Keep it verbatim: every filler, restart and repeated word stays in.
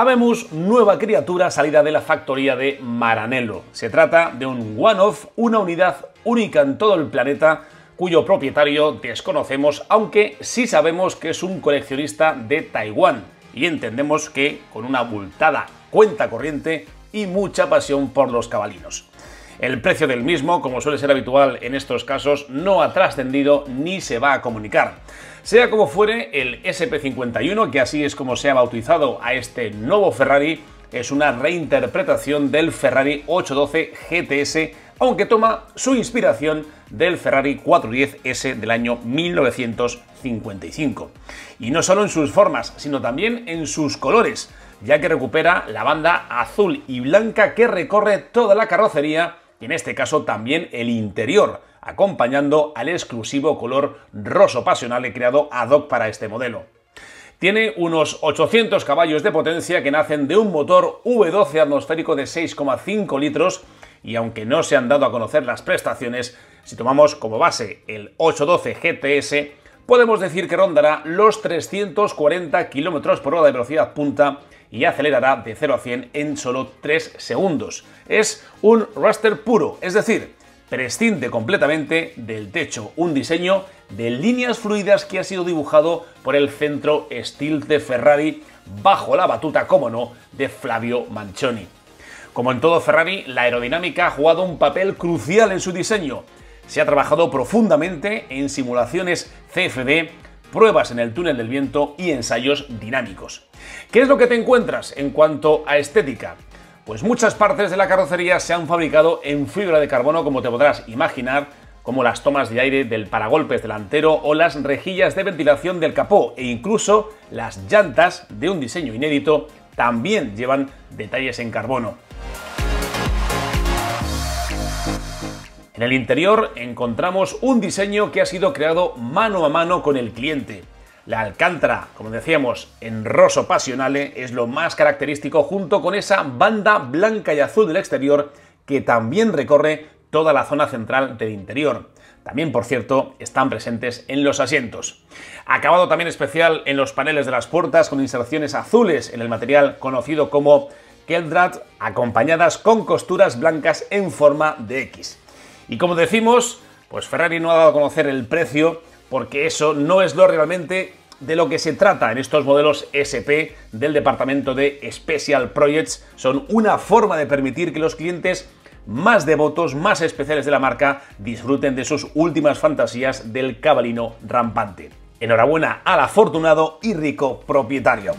Habemos nueva criatura salida de la factoría de Maranello. Se trata de un one-off, una unidad única en todo el planeta, cuyo propietario desconocemos, aunque sí sabemos que es un coleccionista de Taiwán y entendemos que con una abultada cuenta corriente y mucha pasión por los cabalinos. El precio del mismo, como suele ser habitual en estos casos, no ha trascendido ni se va a comunicar. Sea como fuere, el S P cincuenta y uno, que así es como se ha bautizado a este nuevo Ferrari, es una reinterpretación del Ferrari ochocientos doce G T S, aunque toma su inspiración del Ferrari cuatrocientos diez S del año mil novecientos cincuenta y cinco. Y no solo en sus formas, sino también en sus colores, ya que recupera la banda azul y blanca que recorre toda la carrocería y en este caso también el interior, acompañando al exclusivo color Rosso Passionale creado ad hoc para este modelo. Tiene unos ochocientos caballos de potencia que nacen de un motor V doce atmosférico de seis coma cinco litros y aunque no se han dado a conocer las prestaciones, si tomamos como base el ochocientos doce G T S, podemos decir que rondará los trescientos cuarenta kilómetros por hora de velocidad punta y acelerará de cero a cien en solo tres segundos. Es un raster puro, es decir, prescinde completamente del techo, un diseño de líneas fluidas que ha sido dibujado por el Centro Stile Ferrari bajo la batuta, como no, de Flavio Manzoni. Como en todo Ferrari, la aerodinámica ha jugado un papel crucial en su diseño. Se ha trabajado profundamente en simulaciones C F D, pruebas en el túnel del viento y ensayos dinámicos. ¿Qué es lo que te encuentras en cuanto a estética? Pues muchas partes de la carrocería se han fabricado en fibra de carbono, como te podrás imaginar, como las tomas de aire del paragolpes delantero o las rejillas de ventilación del capó, e incluso las llantas, de un diseño inédito, también llevan detalles en carbono. En el interior encontramos un diseño que ha sido creado mano a mano con el cliente. La alcántara, como decíamos, en Rosso Passionale es lo más característico junto con esa banda blanca y azul del exterior que también recorre toda la zona central del interior. También, por cierto, están presentes en los asientos. Acabado también especial en los paneles de las puertas con inserciones azules en el material conocido como Keldrat, acompañadas con costuras blancas en forma de X. Y como decimos, pues Ferrari no ha dado a conocer el precio porque eso no es lo realmente de lo que se trata en estos modelos S P del departamento de Special Projects. Son una forma de permitir que los clientes más devotos, más especiales de la marca, disfruten de sus últimas fantasías del cabalino rampante. Enhorabuena al afortunado y rico propietario.